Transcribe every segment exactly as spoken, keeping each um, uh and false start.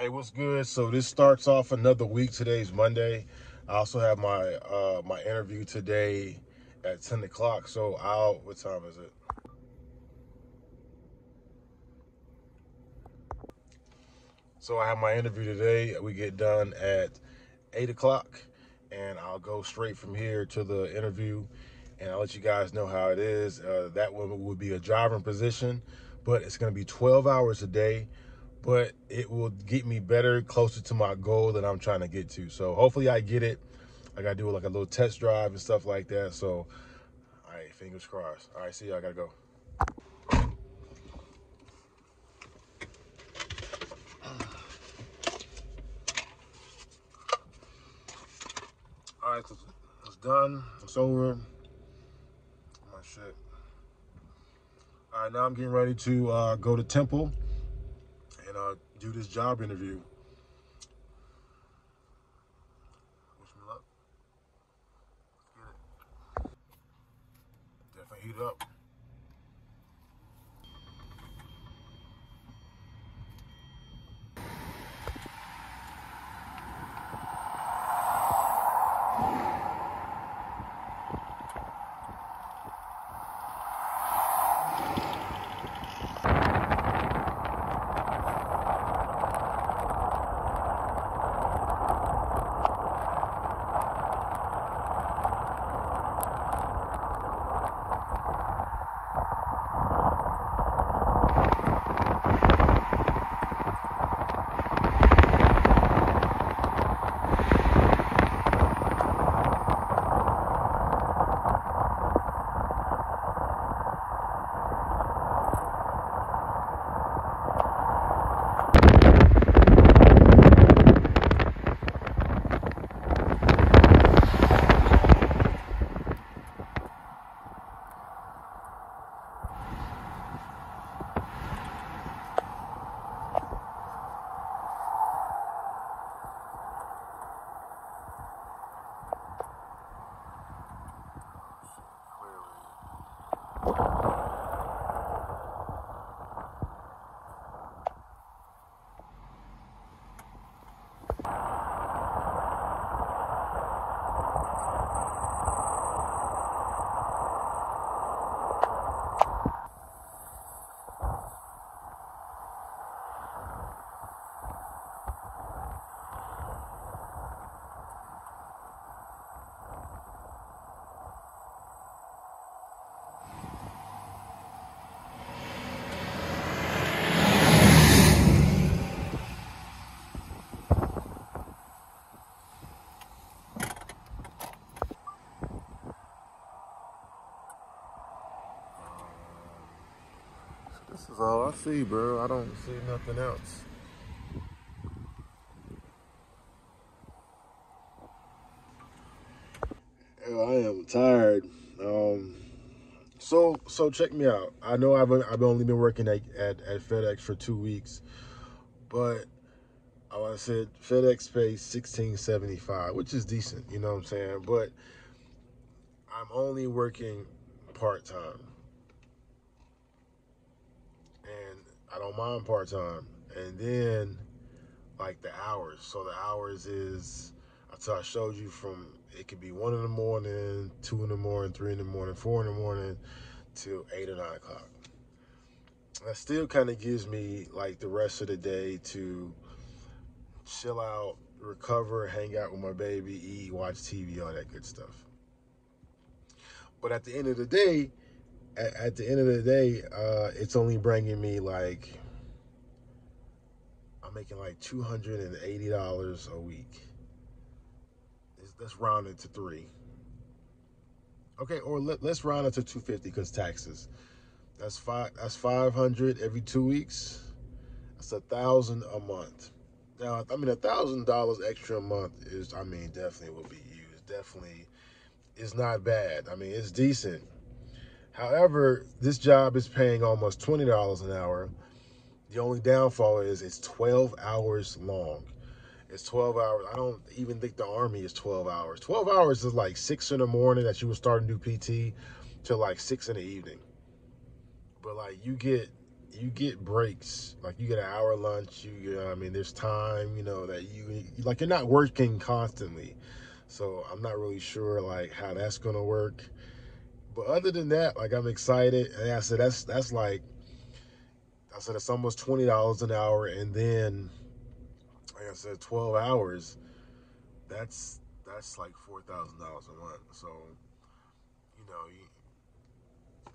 Hey, what's good? So this starts off another week. Today's Monday. I also have my uh, my interview today at ten o'clock. So I'll, what time is it? So I have my interview today. We get done at eight o'clock, and I'll go straight from here to the interview, and I'll let you guys know how it is. Uh, that one would be a driving position, but it's going to be twelve hours a day, but it will get me better, closer to my goal that I'm trying to get to. So hopefully I get it. I got to do like a little test drive and stuff like that. So, all right, fingers crossed. All right, see y'all. I got to go. All right, so it's done. It's over. My shit. All right, now I'm getting ready to uh, go to Temple and uh, do this job interview. Wish me luck. Get it. Definitely heat up. This is all I see, bro. I don't see nothing else. I am tired. Um, so, so check me out. I know I've I've only been working at at, at FedEx for two weeks, but like I said, FedEx pays sixteen seventy-five, which is decent. You know what I'm saying? But I'm only working part time. I don't mind part-time. And then, like, the hours. So the hours is, until I showed you, from, it could be one in the morning, two in the morning, three in the morning, four in the morning, till eight or nine o'clock. That still kind of gives me, like, the rest of the day to chill out, recover, hang out with my baby, eat, watch T V, all that good stuff. But at the end of the day, At the end of the day, uh, it's only bringing me like, I'm making like two hundred eighty dollars a week. It's, let's round it to three. Okay, or let, let's round it to two hundred fifty dollars because taxes. That's five. That's five hundred dollars every two weeks. That's one thousand dollars a month. Now, I mean, one thousand dollars extra a month is, I mean, definitely will be used. Definitely, it's not bad. I mean, it's decent. However, this job is paying almost twenty dollars an hour. The only downfall is it's twelve hours long. It's twelve hours. I don't even think the Army is twelve hours. twelve hours is like six in the morning that you would start a new P T till like six in the evening. But like you get you get breaks, like you get an hour lunch, you, you know, I mean, there's time, you know, that you, like, you're not working constantly. So I'm not really sure, like, how that's going to work. But other than that, like, I'm excited. And I said, that's, that's like, I said, it's almost twenty dollars an hour. And then, like I said, twelve hours, that's, that's like four thousand dollars a month. So, you know, you,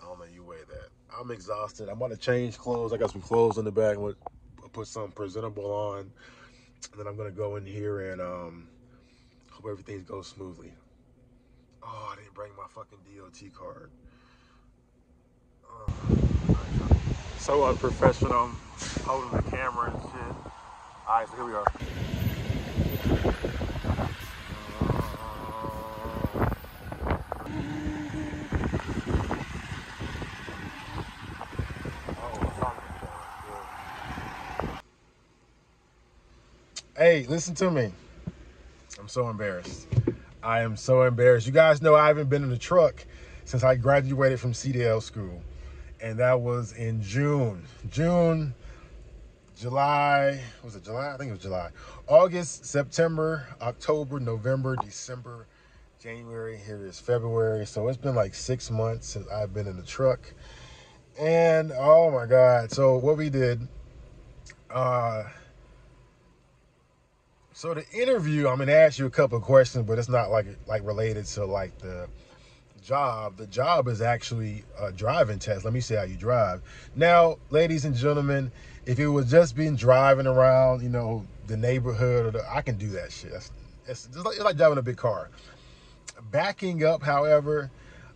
I don't know, you weigh that. I'm exhausted. I'm about to change clothes. I got some clothes in the bag. I'm going to put something presentable on. And then I'm going to go in here and um, hope everything goes smoothly. Oh, I didn't bring my fucking D O T card. Oh, so unprofessional. Holding the camera and shit. All right, so here we are. Hey, listen to me. I'm so embarrassed. I am so embarrassed. You guys know I haven't been in a truck since I graduated from C D L school. And that was in June. June, July, was it July? I think it was July. August, September, October, November, December, January. Here is February. So it's been like six months since I've been in the truck. And oh my God. So what we did, uh, so the interview, I'm gonna ask you a couple of questions, but it's not like like related to like the job. The job is actually a driving test. Let me see how you drive. Now, ladies and gentlemen, if it was just been driving around, you know, the neighborhood, or the, I can do that shit. It's, it's just like, it's like driving a big car. Backing up, however,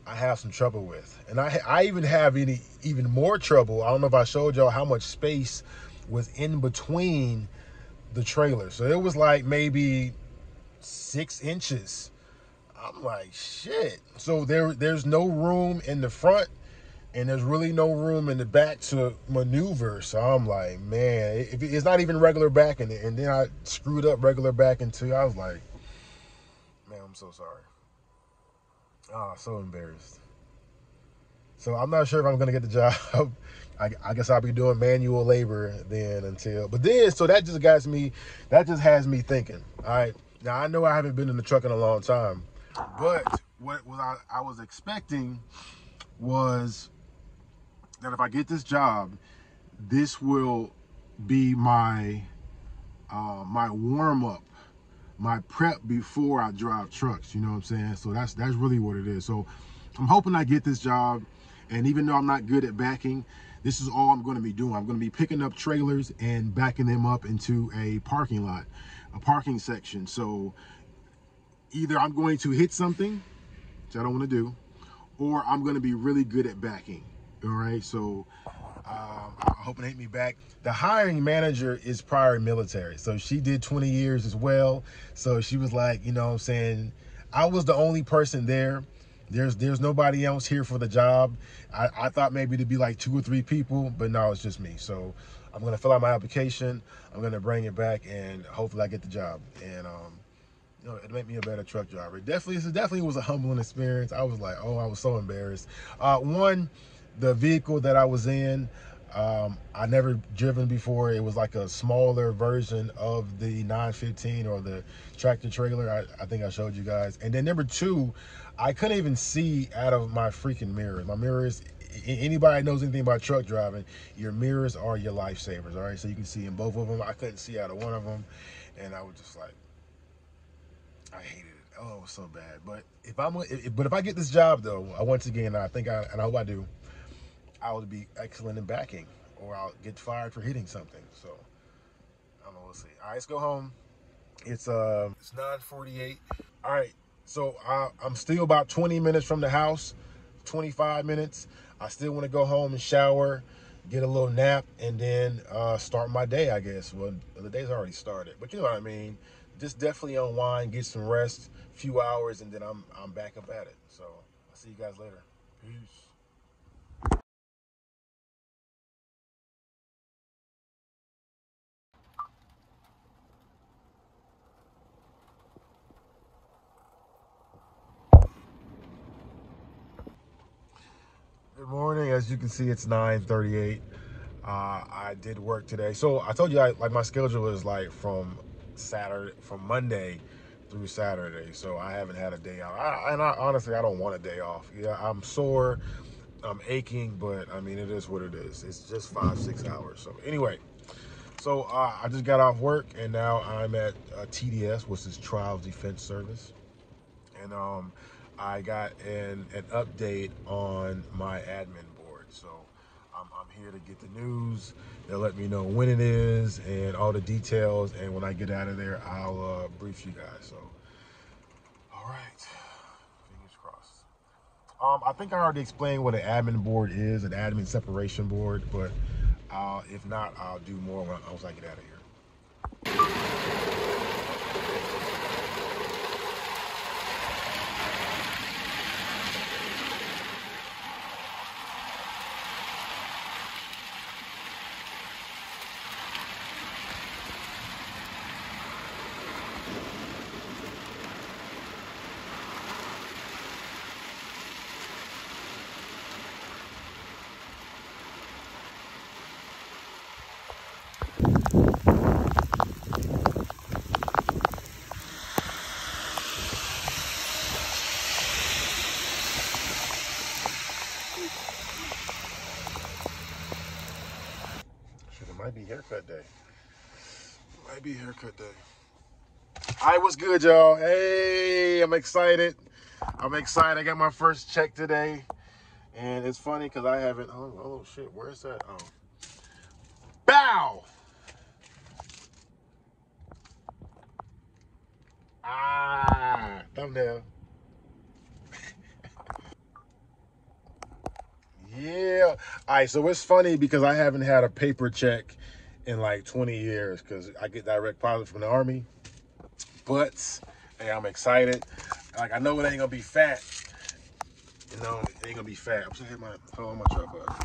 I have some trouble with, and I I even have any even more trouble. I don't know if I showed y'all how much space was in between the trailer. So it was like maybe six inches. I'm like, shit. So there, there's no room in the front, and there's really no room in the back to maneuver. So I'm like, man, it, it's not even regular backing it. And then I screwed up regular backing too. I was like, man, I'm so sorry. Ah, so embarrassed. So I'm not sure if I'm going to get the job. I, I guess I'll be doing manual labor then until, but then, so that just got me, that just has me thinking, all right, now I know I haven't been in the truck in a long time, but what was I, I was expecting was that if I get this job, this will be my, uh, my warm up, my prep before I drive trucks, you know what I'm saying? So that's, that's really what it is. So I'm hoping I get this job. And even though I'm not good at backing, this is all I'm going to be doing. I'm going to be picking up trailers and backing them up into a parking lot, a parking section. So either I'm going to hit something, which I don't want to do, or I'm going to be really good at backing. All right. So um, I hope it ain't me back. The hiring manager is prior military. So she did twenty years as well. So she was like, you know what I'm saying? I was the only person there. There's there's nobody else here for the job. I, I thought maybe it'd be like two or three people, but no, it's just me. So I'm going to fill out my application. I'm going to bring it back, and hopefully I get the job. And, um, you know, it made me a better truck driver. It definitely, it definitely was a humbling experience. I was like, oh, I was so embarrassed. Uh, one, the vehicle that I was in, um, I never driven before. It was like a smaller version of the nine fifteen or the tractor trailer. I, I think I showed you guys. And then number two, I couldn't even see out of my freaking mirror. My mirrors, anybody knows anything about truck driving, your mirrors are your lifesavers, all right? So you can see in both of them. I couldn't see out of one of them. And I was just like, I hated it. Oh, it was so bad. But if I'm, if, but if I get this job though, I, once again, I think I, and I hope I do, I would be excellent in backing, or I'll get fired for hitting something. So I don't know, we'll see. All right, let's go home. It's, uh, it's nine forty-eight. All right. So I, I'm still about twenty minutes from the house, twenty-five minutes. I still want to go home and shower, get a little nap, and then uh, start my day, I guess. Well, the day's already started, but you know what I mean. Just definitely unwind, get some rest, a few hours, and then I'm, I'm back up at it. So I'll see you guys later. Peace. Good morning. as you can see, it's nine thirty-eight. Uh, I did work today. So I told you, I, like my schedule is like from Saturday, from Monday through Saturday. So I haven't had a day off. I, and I honestly, I don't want a day off. Yeah, I'm sore, I'm aching, but I mean, it is what it is. It's just five, six hours. So anyway, so uh, I just got off work and now I'm at uh, T D S, which is Trials Defense Service. And um, I got an, an update on my admin board. So I'm, I'm here to get the news. They'll let me know when it is and all the details. And when I get out of there, I'll uh, brief you guys. So, all right, fingers crossed. Um, I think I already explained what an admin board is, an admin separation board, but uh, if not, I'll do more when I, once I get out of here. Might be haircut day. Might be haircut day. All right, what's good, y'all? Hey, I'm excited. I'm excited. I got my first check today. And it's funny because I haven't. Oh, oh, shit. Where's that? Oh. Bow! Ah! Thumbnail. Yeah. All right, so it's funny because I haven't had a paper check in like twenty years because I get direct deposit from the Army. But, hey, I'm excited. Like, I know it ain't going to be fat. You know, it ain't going to be fat. I'm just going to hit my, hold on my tripod. All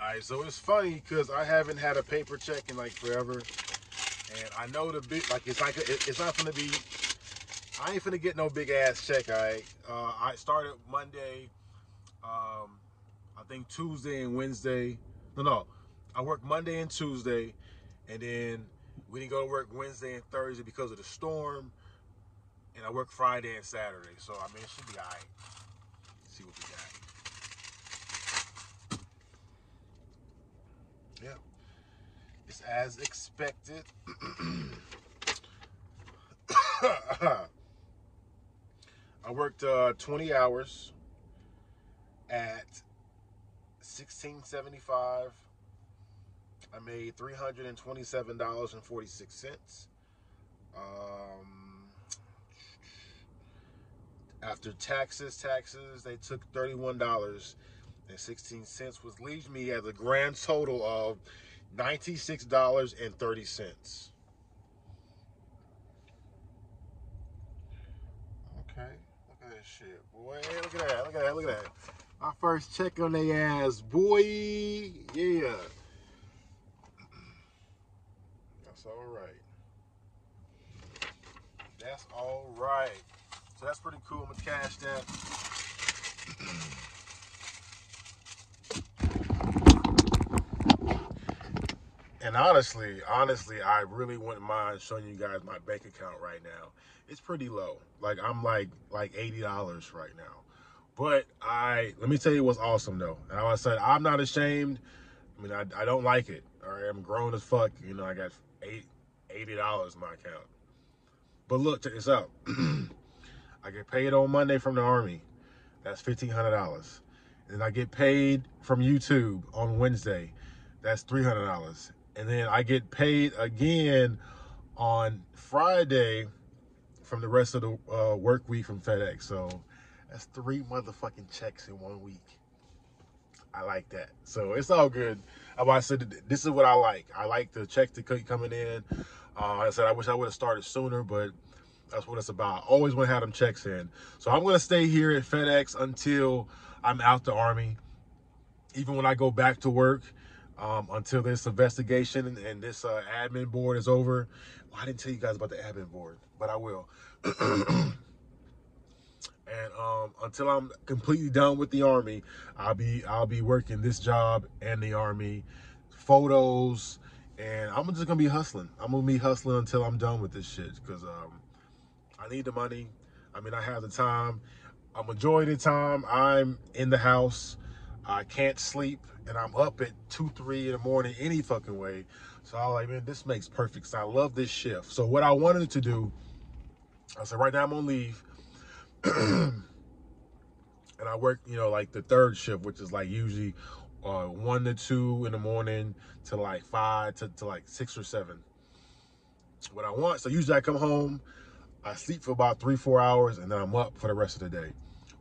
right, so it's funny because I haven't had a paper check in like forever. And I know the big, like, it's like, a, it, it's not going to be, I ain't going to get no big ass check, all right? Uh, I started Monday. Um, I think Tuesday and Wednesday. No, no. I worked Monday and Tuesday, and then we didn't go to work Wednesday and Thursday because of the storm. And I worked Friday and Saturday, so I mean, it should be all right. Let's see what we got. Yeah, it's as expected. I worked uh, twenty hours. At sixteen seventy-five, I made three hundred twenty-seven dollars and forty-six cents. Um, after taxes, taxes, they took thirty-one dollars and sixteen cents, which leaves me at a grand total of ninety-six dollars and thirty cents. Okay, look at that shit, boy. Look at that, look at that, look at that. My first check on they ass, boy. Yeah. That's all right. That's all right. So that's pretty cool. I'm going to cash that. And honestly, honestly, I really wouldn't mind showing you guys my bank account right now. It's pretty low. Like, I'm like, like eighty dollars right now. But I, let me tell you what's awesome, though. And I said, I'm not ashamed. I mean, I, I don't like it. All right, I'm grown as fuck. You know, I got eight, eighty dollars in my account. But look, check this out. I get paid on Monday from the Army. That's fifteen hundred dollars. And then I get paid from YouTube on Wednesday. That's three hundred dollars. And then I get paid again on Friday from the rest of the uh, work week from FedEx. So that's three motherfucking checks in one week. I like that. So it's all good. I said, this is what I like. I like the checks that keep coming in. Uh, I said, I wish I would have started sooner, but that's what it's about. I always want to have them checks in. So I'm going to stay here at FedEx until I'm out the Army. Even when I go back to work, um, until this investigation and, and this uh, admin board is over. Well, I didn't tell you guys about the admin board, but I will. And um, until I'm completely done with the Army, I'll be I'll be working this job and the Army photos, and I'm just gonna be hustling. I'm gonna be hustling until I'm done with this shit, because um, I need the money. I mean, I have the time. A majority of the time, I'm in the house. I can't sleep, and I'm up at two, three in the morning any fucking way. So I was like, man, this makes perfect sense. I love this shift. So what I wanted to do, I said, right now I'm on leave. And I work, you know, like the third shift, which is like usually uh, one to two in the morning to like five to, to like six or seven. What I want, so usually I come home, I sleep for about three, four hours, and then I'm up for the rest of the day.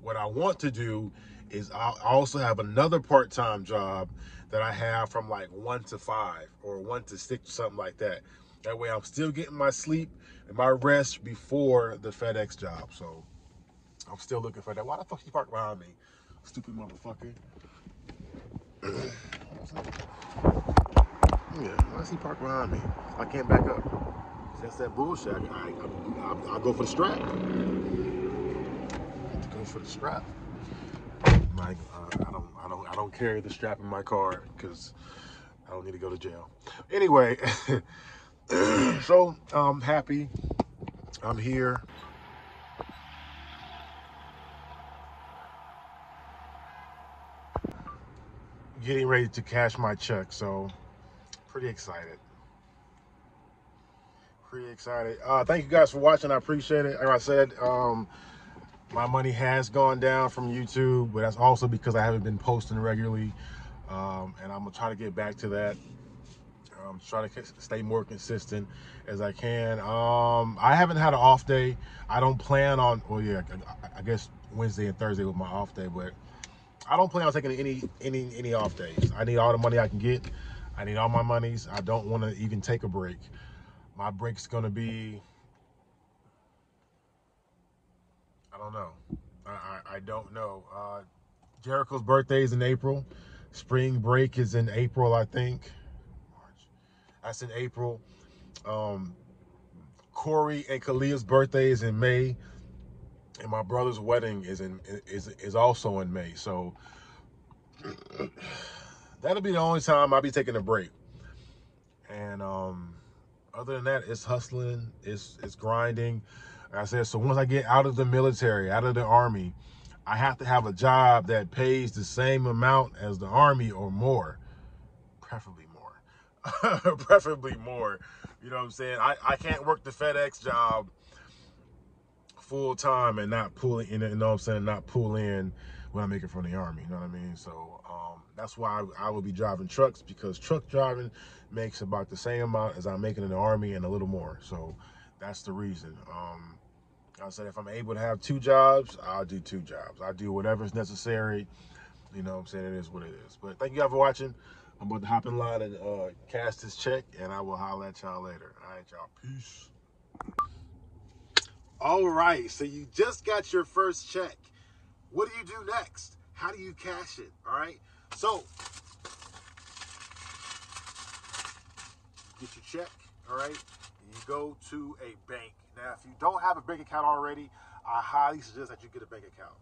What I want to do is I also have another part-time job that I have from like one to five or one to six, something like that. That way I'm still getting my sleep and my rest before the FedEx job. So I'm still looking for that. Why the fuck you parked behind me? Stupid motherfucker. Yeah, why is he parked behind me? I can't back up. That's that bullshit. I, I, I, I go for the strap. I have to go for the strap. My, uh, I don't, I don't, I don't carry the strap in my car because I don't need to go to jail. Anyway, so I'm happy. I'm here. Getting ready to cash my check, so pretty excited. Pretty excited. Uh, thank you guys for watching. I appreciate it. Like I said, um, my money has gone down from YouTube, but that's also because I haven't been posting regularly, um, and I'm gonna try to get back to that. I'm trying to stay more consistent as I can. Um, I haven't had an off day. I don't plan on. Well, yeah, I guess Wednesday and Thursday was my off day, but I don't plan on taking any any any off days. I need all the money I can get. I need all my monies. I don't want to even take a break. My break's gonna be, I don't know. I I, I don't know. Uh, Jericho's birthday is in April. Spring break is in April, I think. March. That's in April. Um, Corey and Kalia's birthday is in May. And my brother's wedding is in is is also in May, so that'll be the only time I'll be taking a break. And um, other than that, it's hustling, it's it's grinding. Like I said, so once I get out of the military, out of the Army, I have to have a job that pays the same amount as the Army or more, preferably more, preferably more. You know what I'm saying? I I can't work the FedEx job full time and not pull in, you know what I'm saying, not pull in when I make it from the Army, you know what I mean? So um, that's why I, I will be driving trucks, because truck driving makes about the same amount as I'm making in the Army and a little more. So that's the reason. Um, I said, if I'm able to have two jobs, I'll do two jobs. I'll do whatever's necessary. You know what I'm saying? It is what it is. But thank you all for watching. I'm about to hop in line and uh, cash this check, and I will holler at y'all later. All right, y'all. Peace. All right, so you just got your first check. What do you do next? How do you cash it? All right, so get your check, all right? You go to a bank. Now, if you don't have a bank account already, I highly suggest that you get a bank account.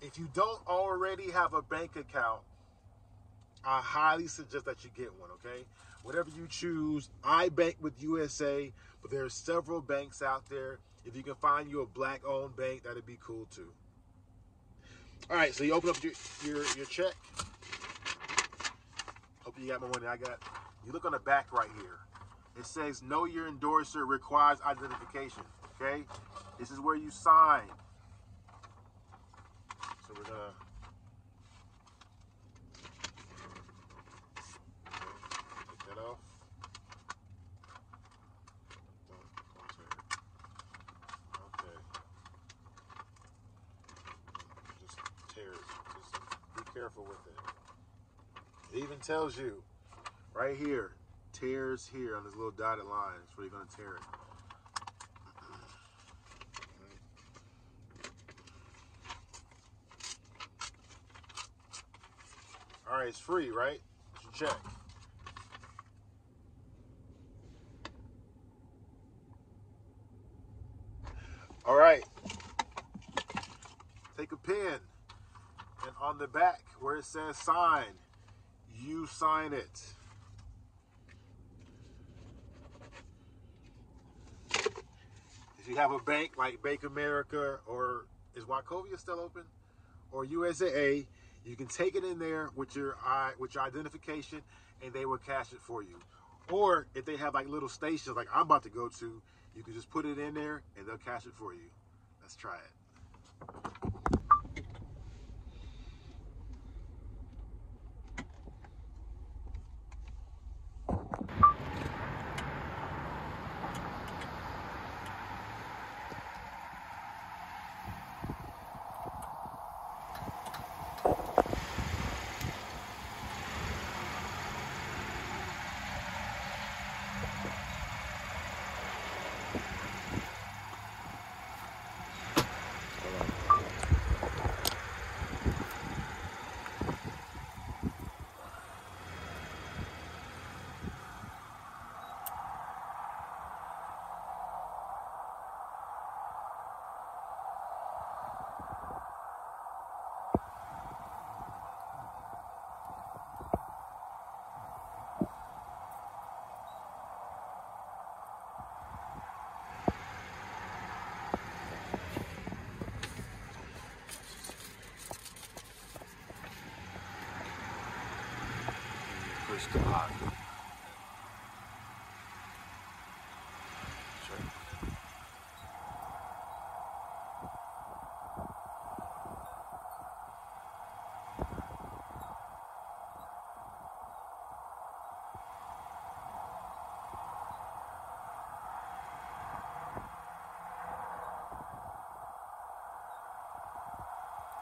If you don't already have a bank account, I highly suggest that you get one, okay? Whatever you choose, I bank with U S A A, but there are several banks out there. If you can find you a black-owned bank, that'd be cool too. All right, so you open up your, your, your check. Hope you got more money than I got. You look on the back right here. It says, know your endorser, requires identification, okay? This is where you sign. So we're gonna... take that off. Careful with it. It even tells you right here, tears here on this little dotted line. That's where you're gonna tear it. All right, it's free, right? It's your check. All right. take a pen, and on the back where it says sign, you sign it. If you have a bank like Bank America, or is Wachovia still open, or U S A A, you can take it in there with your I, with your identification, and they will cash it for you. Or if they have like little stations like I'm about to go to, you can just put it in there and they'll cash it for you. Let's try it. Sure.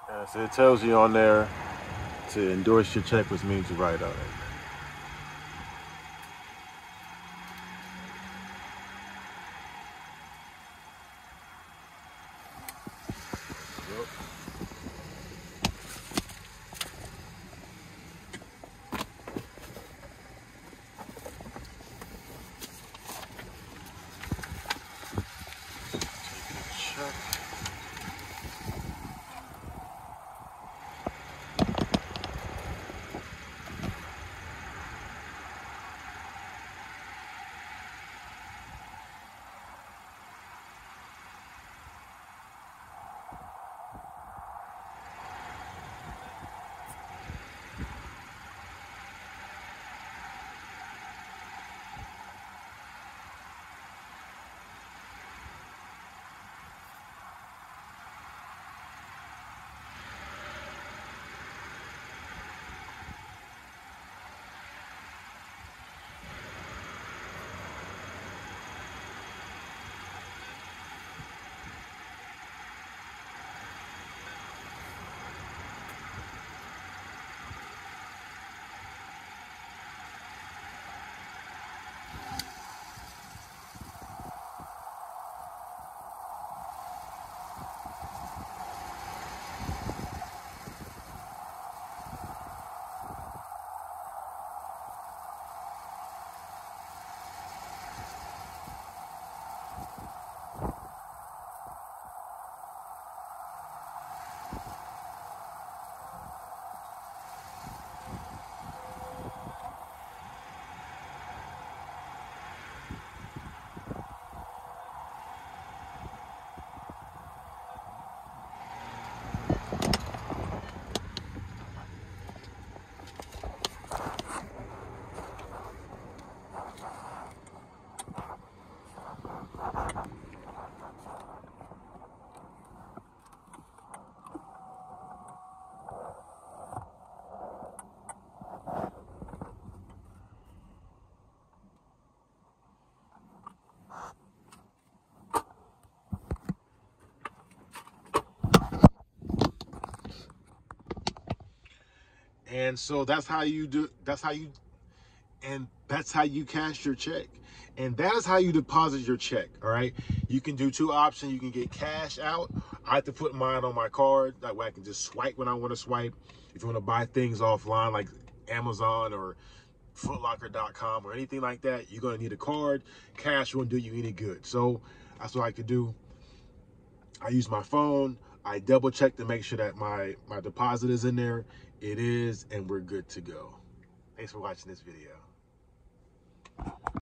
Yeah, so it tells you on there to endorse your check, which means you write on it. And so that's how you do, that's how you, and that's how you cash your check. And that is how you deposit your check, all right? You can do two options. You can get cash out. I have to put mine on my card. That way I can just swipe when I want to swipe. If you want to buy things offline like Amazon or foot locker dot com or anything like that, you're going to need a card. Cash won't do you any good. So that's what I could do. I use my phone. I double check to make sure that my, my deposit is in there. It is, and we're good to go. Thanks for watching this video.